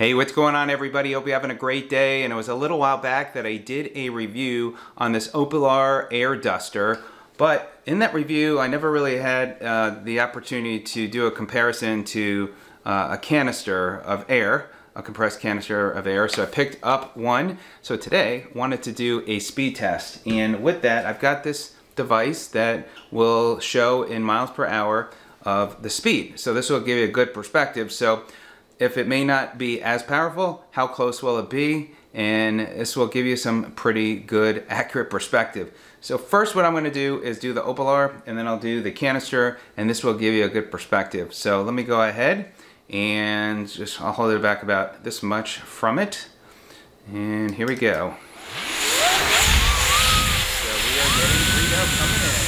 Hey, what's going on everybody? Hope you're having a great day. And it was a little while back that I did a review on this Opolar air duster, but in that review I never really had the opportunity to do a comparison to a canister of air, a compressed canister of air. So I picked up one. So today I wanted to do a speed test, and with that I've got this device that will show in miles per hour of the speed. So this will give you a good perspective. So if it may not be as powerful, how close will it be? And this will give you some pretty good accurate perspective. So first what I'm going to do is do the Opolar, and then I'll do the canister, and this will give you a good perspective. So let me go ahead and I'll hold it back about this much from it. And here we go. So we are getting readout coming in.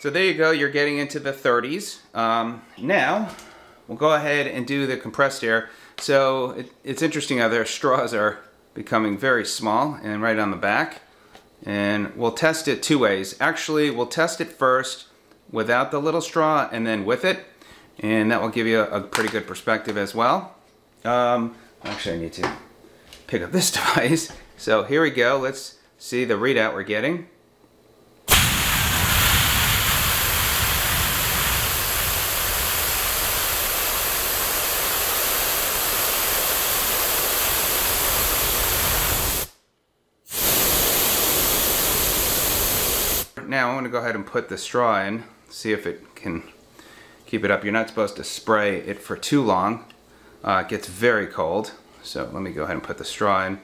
So there you go, you're getting into the 30s. Now, we'll go ahead and do the compressed air. So it's interesting how their straws are becoming very small and right on the back. And we'll test it two ways. Actually, we'll test it first without the little straw and then with it. And that will give you a pretty good perspective as well. Actually, I need to pick up this device. So here we go, let's see the readout we're getting. Now I'm going to go ahead and put the straw in, see if it can keep it up. You're not supposed to spray it for too long. It gets very cold. So let me go ahead and put the straw in.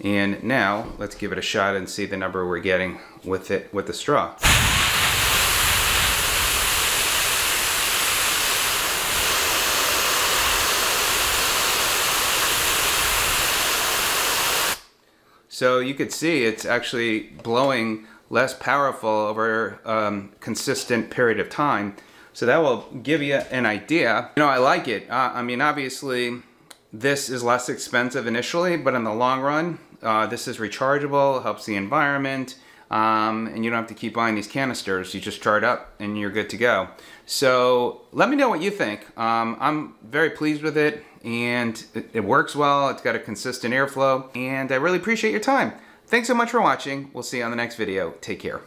And now let's give it a shot and see the number we're getting with it, with the straw. So you could see it's actually blowing less powerful over a consistent period of time. So that will give you an idea. You know, I like it. I mean, obviously this is less expensive initially, but in the long run, this is rechargeable, helps the environment, and you don't have to keep buying these canisters. You just charge up and you're good to go. So let me know what you think. I'm very pleased with it, and it works well. It's got a consistent airflow, and I really appreciate your time. Thanks so much for watching. We'll see you on the next video. Take care.